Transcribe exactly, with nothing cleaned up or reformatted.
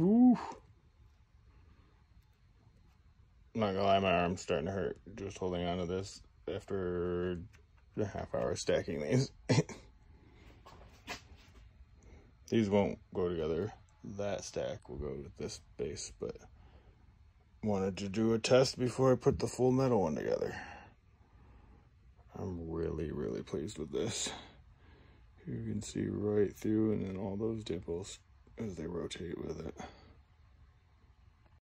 Oof. I'm not gonna lie, my arm's starting to hurt just holding on to this after a half hour stacking these. These won't go together. That stack will go with this base, but wanted to do a test before I put the full metal one together. I'm really, really pleased with this. You can see right through and then all those dimples as they rotate with it.